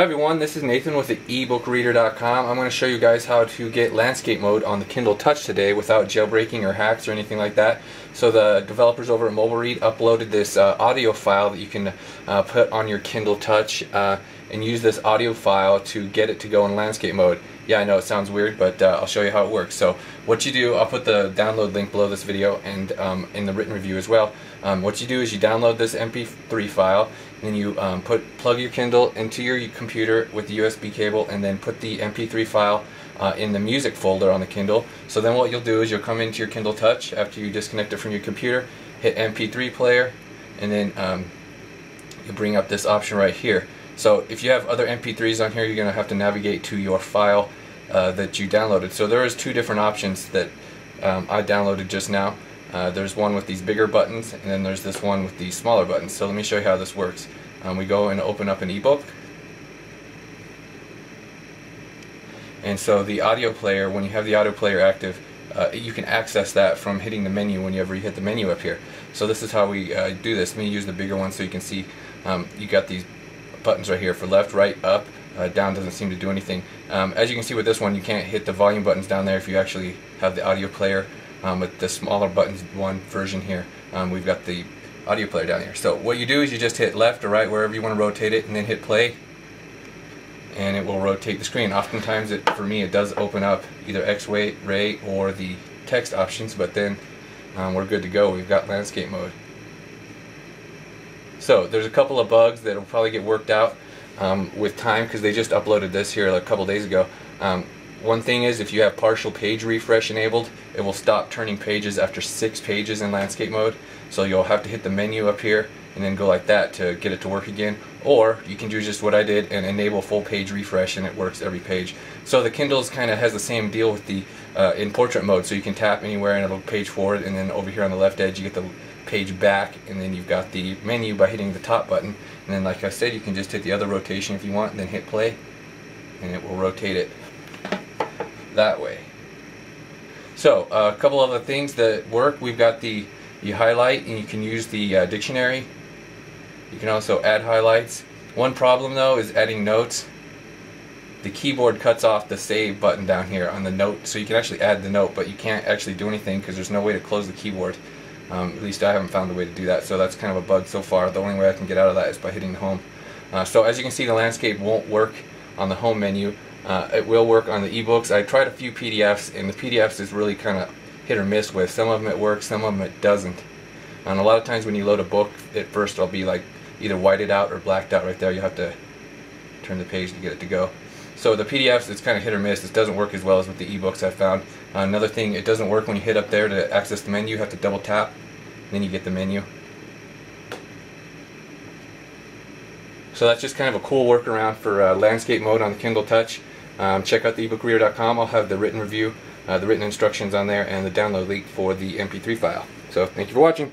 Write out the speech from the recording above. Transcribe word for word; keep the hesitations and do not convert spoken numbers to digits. Hi everyone, this is Nathan with the ebook reader dot com. I'm going to show you guys how to get landscape mode on the Kindle Touch today without jailbreaking or hacks or anything like that. So the developers over at Mobile Read uploaded this uh, audio file that you can uh, put on your Kindle Touch uh, and use this audio file to get it to go in landscape mode. Yeah, I know it sounds weird, but uh, I'll show you how it works. So what you do, I'll put the download link below this video and um, in the written review as well. Um, what you do is you download this M P three file, and then you um, put plug your Kindle into your computer computer with the U S B cable, and then put the M P three file uh, in the music folder on the Kindle. So then what you'll do is you'll come into your Kindle Touch after you disconnect it from your computer, hit M P three player, and then um, you bring up this option right here. So if you have other M P threes on here, you're going to have to navigate to your file uh, that you downloaded. So there is two different options that um, I downloaded just now. Uh, there's one with these bigger buttons, and then there's this one with these smaller buttons. So let me show you how this works. Um, we go and open up an ebook. And so the audio player, when you have the audio player active, uh, you can access that from hitting the menu whenever you hit the menu up here. So this is how we uh, do this. Let me use the bigger one so you can see um, you got these buttons right here for left, right, up, uh, down doesn't seem to do anything. Um, as you can see with this one, you can't hit the volume buttons down there if you actually have the audio player. Um, with the smaller buttons one version here, um, we've got the audio player down here. So what you do is you just hit left or right, wherever you want to rotate it, and then hit play. And it will rotate the screen. Oftentimes, it, for me, it does open up either X-ray Ray, or the text options, but then um, we're good to go. We've got landscape mode. So there's a couple of bugs that will probably get worked out um, with time, because they just uploaded this here a couple days ago. Um, one thing is, if you have partial page refresh enabled, it will stop turning pages after six pages in landscape mode. So you'll have to hit the menu up here and then go like that to get it to work again. Or you can do just what I did and enable full page refresh, and it works every page. So the Kindle's kind of has the same deal with the uh, in portrait mode, so you can tap anywhere and it'll page forward, and then over here on the left edge you get the page back, and then you've got the menu by hitting the top button, and then like I said, you can just hit the other rotation if you want, and then hit play, and it will rotate it that way. So uh, a couple other things that work, we've got the you highlight, and you can use the uh, dictionary. You can also add highlights. One problem though is adding notes. The keyboard cuts off the save button down here on the note, so you can actually add the note, but you can't actually do anything because there's no way to close the keyboard. Um, at least I haven't found a way to do that, so that's kind of a bug so far. The only way I can get out of that is by hitting home. Uh, so as you can see, the landscape won't work on the home menu. Uh, it will work on the ebooks. I tried a few P D Fs, and the P D Fs is really kind of hit or miss with. Some of them it works, some of them it doesn't. And a lot of times when you load a book, at first it'll be like either whited out or blacked out right there. You have to turn the page to get it to go. So the P D Fs, it's kind of hit or miss. It doesn't work as well as with the ebooks I found. Uh, another thing, it doesn't work when you hit up there to access the menu. You have to double tap, and then you get the menu. So that's just kind of a cool workaround for uh, landscape mode on the Kindle Touch. Um, check out the ebook reader dot com. I'll have the written review, uh, the written instructions on there, and the download link for the M P three file. So thank you for watching.